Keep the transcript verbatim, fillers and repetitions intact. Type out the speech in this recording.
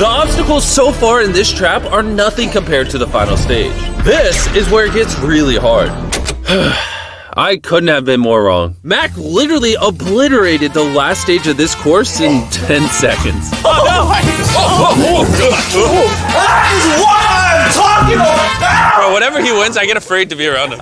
The obstacles so far in this trap are nothing compared to the final stage. This is where it gets really hard. I couldn't have been more wrong. Mac literally obliterated the last stage of this course in ten seconds. Oh no! Oh, oh, oh, that is what I'm talking about! Bro, whenever he wins, I get afraid to be around him.